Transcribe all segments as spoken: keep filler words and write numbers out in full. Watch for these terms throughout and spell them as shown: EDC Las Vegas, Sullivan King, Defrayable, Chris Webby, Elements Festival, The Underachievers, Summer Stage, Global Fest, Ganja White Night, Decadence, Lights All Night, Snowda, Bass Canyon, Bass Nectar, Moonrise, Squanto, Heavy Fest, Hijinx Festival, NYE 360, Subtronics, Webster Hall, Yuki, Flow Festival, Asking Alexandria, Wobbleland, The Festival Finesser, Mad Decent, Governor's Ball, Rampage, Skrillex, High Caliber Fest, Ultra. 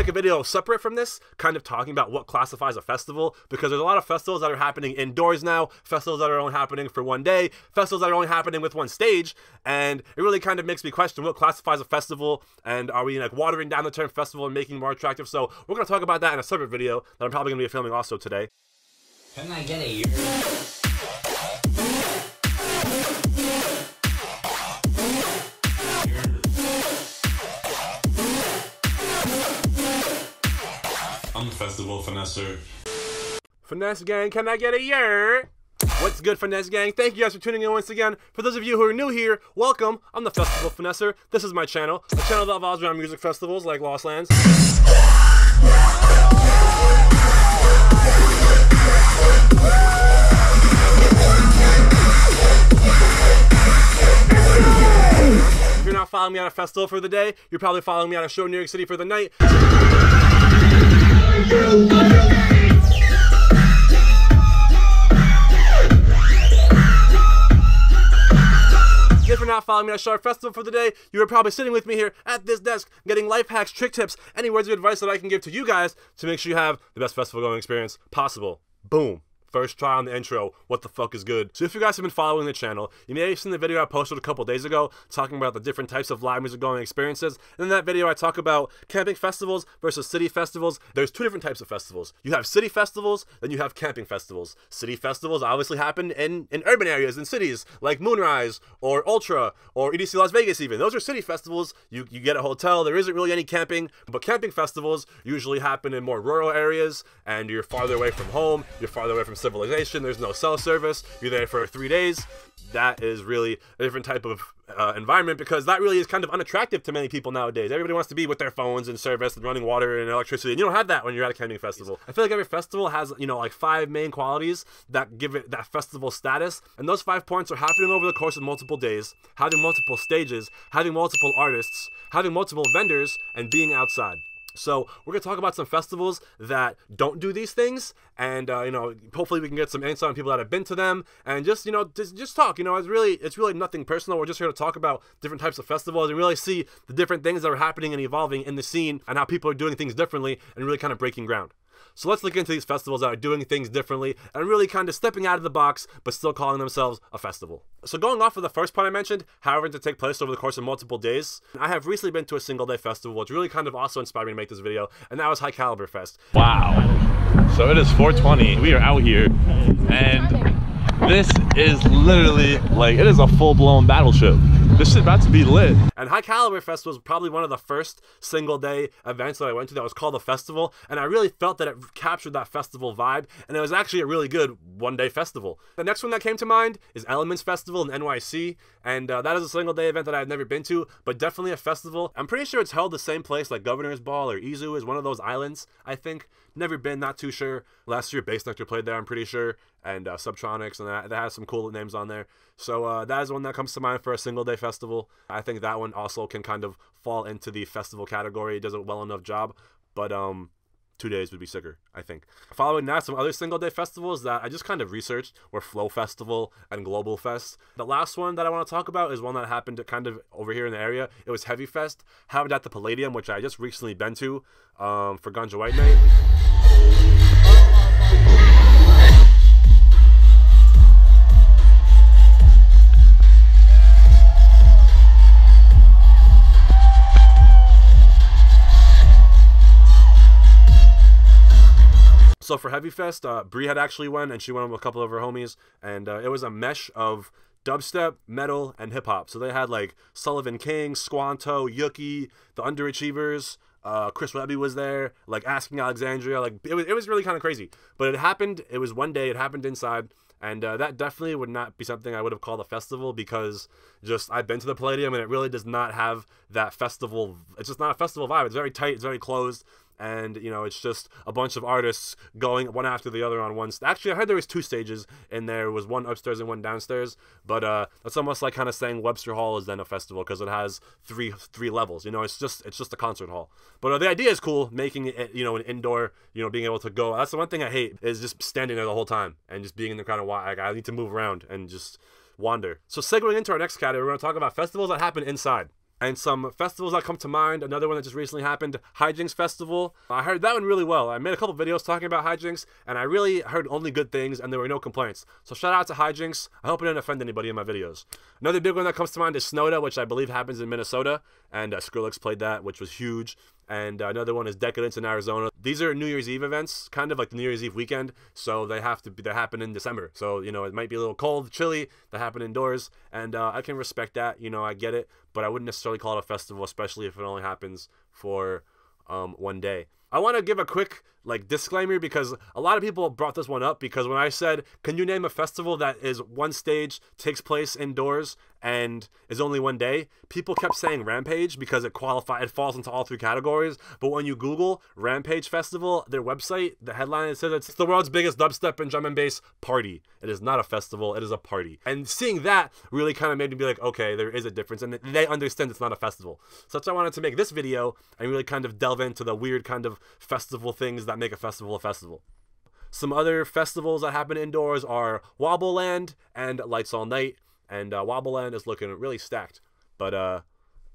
make a video separate from this, kind of talking about what classifies a festival, because there's a lot of festivals that are happening indoors now, festivals that are only happening for one day, festivals that are only happening with one stage, and it really kind of makes me question what classifies a festival, and are we like watering down the term festival and making it more attractive? So we're going to talk about that in a separate video that I'm probably going to be filming also today. Can I get a year? Festival Finesser. Finesse gang, can I get a year? What's good, Finesse gang? Thank you guys for tuning in once again. For those of you who are new here, welcome. I'm the Festival Finesser. This is my channel, the channel that revolves around music festivals like Lost Lands. If you're not following me on a festival for the day, you're probably following me on a show in New York City for the night. If you're not following me at Sharp Festival for the day, you are probably sitting with me here at this desk, getting life hacks, trick tips, any words of advice that I can give to you guys to make sure you have the best festival going experience possible. Boom. First try on the intro, what the fuck is good? So if you guys have been following the channel, you may have seen the video I posted a couple days ago talking about the different types of live music going experiences. And in that video, I talk about camping festivals versus city festivals. There's two different types of festivals. You have city festivals, then you have camping festivals. City festivals obviously happen in, in urban areas, in cities, like Moonrise or Ultra or E D C Las Vegas even. Those are city festivals. You, you get a hotel, there isn't really any camping, but camping festivals usually happen in more rural areas, and you're farther away from home, you're farther away from civilization, there's no cell service, you're there for three days. That is really a different type of uh, environment, because that really is kind of unattractive to many people nowadays. Everybody wants to be with their phones and service and running water and electricity, and you don't have that when you're at a camping festival. I feel like every festival has, you know, like five main qualities that give it that festival status, and those five points are happening over the course of multiple days, having multiple stages, having multiple artists, having multiple vendors, and being outside. So we're going to talk about some festivals that don't do these things, and uh, you know, hopefully we can get some insight on people that have been to them, and just, you know, just, just talk, you know, it's really, it's really nothing personal. We're just here to talk about different types of festivals and really see the different things that are happening and evolving in the scene and how people are doing things differently and really kind of breaking ground. So let's look into these festivals that are doing things differently and really kind of stepping out of the box, but still calling themselves a festival. So going off of the first point I mentioned, however to take place over the course of multiple days, I have recently been to a single day festival, which really kind of also inspired me to make this video, and that was High Caliber Fest. Wow. So it is four twenty, we are out here, and this is literally, like, it is a full-blown battleship. This is about to be lit. And High Caliber Fest was probably one of the first single day events that I went to that was called a festival, and I really felt that it captured that festival vibe, and it was actually a really good one day festival. The next one that came to mind is Elements Festival in N Y C, and uh, that is a single day event that I've never been to, but definitely a festival. I'm pretty sure it's held the same place like Governor's Ball or Izu is one of those islands, I think. Never been, not too sure. Last year Bass Nectar played there, I'm pretty sure, and uh, Subtronics, and that, that has some cool names on there. So uh, that is one that comes to mind for a single day festival. I think that one also can kind of fall into the festival category. It does a well enough job, but um, two days would be sicker, I think. Following that, some other single day festivals that I just kind of researched were Flow Festival and Global Fest. The last one that I want to talk about is one that happened kind of over here in the area. It was Heavy Fest, happened at the Palladium, which I just recently been to um, for Ganja White Night. So for Heavy Fest, uh, Bree had actually went, and she went with a couple of her homies, and uh, it was a mesh of dubstep, metal, and hip-hop. So they had like Sullivan King, Squanto, Yuki, The Underachievers, uh, Chris Webby was there, like Asking Alexandria. Like it was, it was really kind of crazy. But it happened, it was one day, it happened inside, and uh, that definitely would not be something I would have called a festival, because just I've been to the Palladium, and it really does not have that festival. It's just not a festival vibe. It's very tight, it's very closed. And, you know, it's just a bunch of artists going one after the other on one. Actually, I heard there was two stages in there. It was one upstairs and one downstairs. But uh, that's almost like kind of saying Webster Hall is then a festival, because it has three three levels. You know, it's just it's just a concert hall. But uh, the idea is cool, making it, you know, an indoor, you know, being able to go. That's the one thing I hate, is just standing there the whole time and just being in the kind of, like, I need to move around and just wander. So segueing into our next category, we're going to talk about festivals that happen inside. and some festivals that come to mind. Another one that just recently happened, Hijinx Festival. I heard that one really well. I made a couple videos talking about Hijinx, and I really heard only good things, and there were no complaints. So shout out to Hijinx. I hope I didn't offend anybody in my videos. Another big one that comes to mind is Snowda, which I believe happens in Minnesota, and uh, Skrillex played that, which was huge. And another one is Decadence in Arizona. These are New Year's Eve events, kind of like the New Year's Eve weekend, so they have to be, they happen in December. So, you know, it might be a little cold, chilly, they happen indoors, and uh, I can respect that, you know, I get it, but I wouldn't necessarily call it a festival, especially if it only happens for um, one day. I want to give a quick, like, disclaimer, because a lot of people brought this one up, because when I said, can you name a festival that is one stage, takes place indoors, and is only one day, people kept saying Rampage because it qualifies, it falls into all three categories. But when you Google Rampage Festival, their website, the headline, it says it's the world's biggest dubstep and drum and bass party. It is not a festival, it is a party. And seeing that really kind of made me be like, okay, there is a difference, and they understand it's not a festival. So that's why I wanted to make this video and really kind of delve into the weird kind of festival things that make a festival a festival. Some other festivals that happen indoors are Wobbleland and Lights All Night. And uh, Wobbleland is looking really stacked, but uh,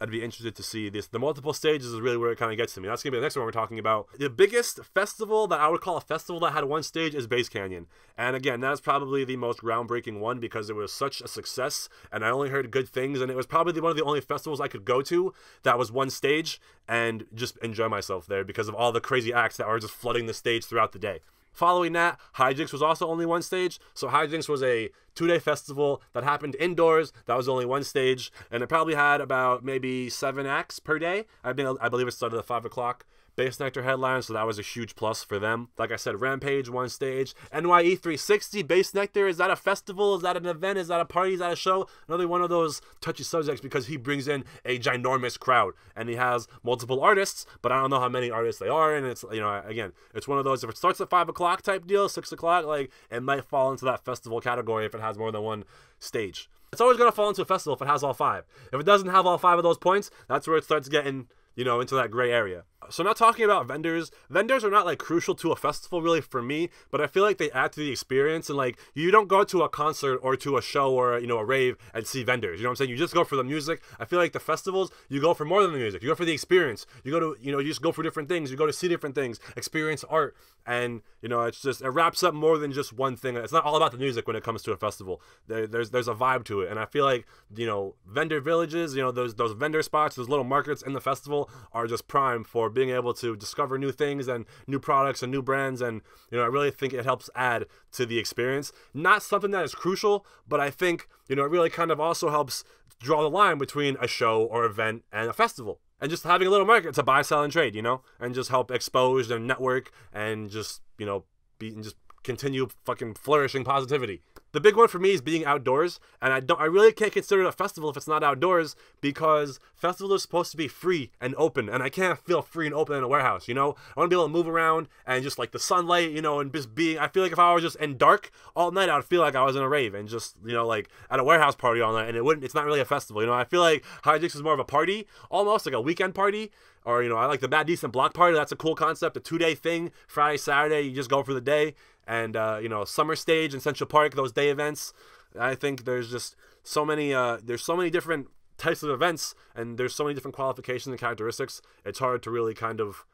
I'd be interested to see this. The multiple stages is really where it kind of gets to me. That's going to be the next one we're talking about. The biggest festival that I would call a festival that had one stage is Bass Canyon. And again, that is probably the most groundbreaking one because it was such a success, and I only heard good things, and it was probably one of the only festivals I could go to that was one stage and just enjoy myself there because of all the crazy acts that are just flooding the stage throughout the day. Following that, Hijinx was also only one stage, so Hijinx was a two-day festival that happened indoors, that was only one stage, and it probably had about maybe seven acts per day. I, mean, I believe it started at five o'clock. Bass Nectar headline, so that was a huge plus for them. Like I said, Rampage, one stage. N Y E three sixty, Bass Nectar, is that a festival? Is that an event? Is that a party? Is that a show? Another one of those touchy subjects because he brings in a ginormous crowd, and he has multiple artists, but I don't know how many artists they are, and it's, you know, again, it's one of those, if it starts at five o'clock type deal, six o'clock, like, it might fall into that festival category if it has more than one stage. It's always going to fall into a festival if it has all five. If it doesn't have all five of those points, that's where it starts getting, you know, into that gray area. So now talking about vendors, vendors are not like crucial to a festival really for me, but I feel like they add to the experience, and like you don't go to a concert or to a show or, you know, a rave and see vendors, you know what I'm saying? You just go for the music. I feel like the festivals, you go for more than the music, you go for the experience, you go to, you know, you just go for different things, you go to see different things, experience art, and you know, it's just, it wraps up more than just one thing. It's not all about the music when it comes to a festival. There, there's there's a vibe to it, and I feel like, you know, vendor villages, you know, those, those vendor spots, those little markets in the festival are just prime for being able to discover new things and new products and new brands, and you know, I really think it helps add to the experience. Not something that is crucial, but I think, you know, it really kind of also helps draw the line between a show or event and a festival, and just having a little market to buy, sell, and trade, you know, and just help expose and network and just, you know, be and just continue fucking flourishing positivity. The big one for me is being outdoors, and I don't, I really can't consider it a festival if it's not outdoors, because festivals are supposed to be free and open, and I can't feel free and open in a warehouse, you know? I want to be able to move around and just like the sunlight, you know, and just being, I feel like if I was just in dark all night, I would feel like I was in a rave and just, you know, like at a warehouse party all night, and it wouldn't, it's not really a festival, you know? I feel like Hijinx is more of a party, almost like a weekend party, or, you know, I like the Mad Decent block party, that's a cool concept, a two-day thing, Friday, Saturday, you just go for the day. And, uh, you know, Summer Stage in Central Park, those day events, I think there's just so many, uh, there's so many different types of events, and there's so many different qualifications and characteristics, it's hard to really kind of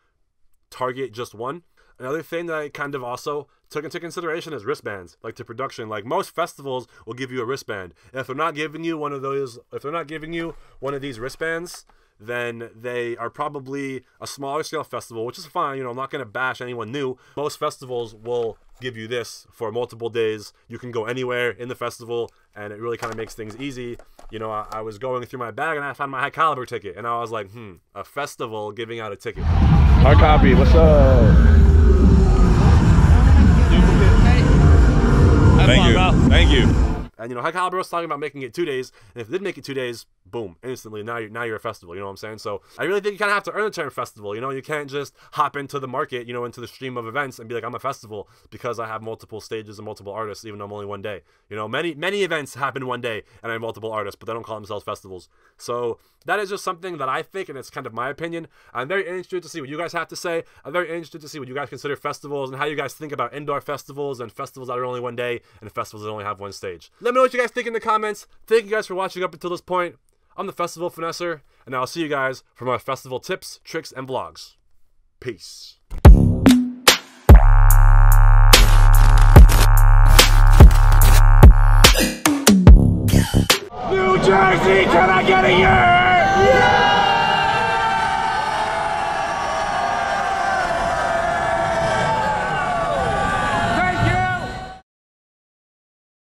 target just one. Another thing that I kind of also took into consideration is wristbands, like to production. Like most festivals will give you a wristband, and if they're not giving you one of those, if they're not giving you one of these wristbands, then they are probably a smaller scale festival, which is fine, you know, I'm not going to bash anyone new. Most festivals will give you this for multiple days. You can go anywhere in the festival, and it really kind of makes things easy. You know, I, I was going through my bag, and I found my High Caliber ticket, and I was like, hmm, a festival giving out a ticket. Hard copy, what's up? Thank you, thank you. And, you know, High Caliber was talking about making it two days, and if it did make it two days, boom, instantly, now you're, now you're a festival, you know what I'm saying? So I really think you kind of have to earn the term festival, you know? You can't just hop into the market, you know, into the stream of events and be like, I'm a festival because I have multiple stages and multiple artists, even though I'm only one day. You know, many, many events happen one day, and I have multiple artists, but they don't call themselves festivals. So that is just something that I think, and it's kind of my opinion. I'm very interested to see what you guys have to say. I'm very interested to see what you guys consider festivals and how you guys think about indoor festivals and festivals that are only one day and festivals that only have one stage. Let me know what you guys think in the comments. Thank you guys for watching up until this point. I'm the Festival Finesser, and I'll see you guys for my festival tips, tricks, and vlogs. Peace. New Jersey, can I get a year?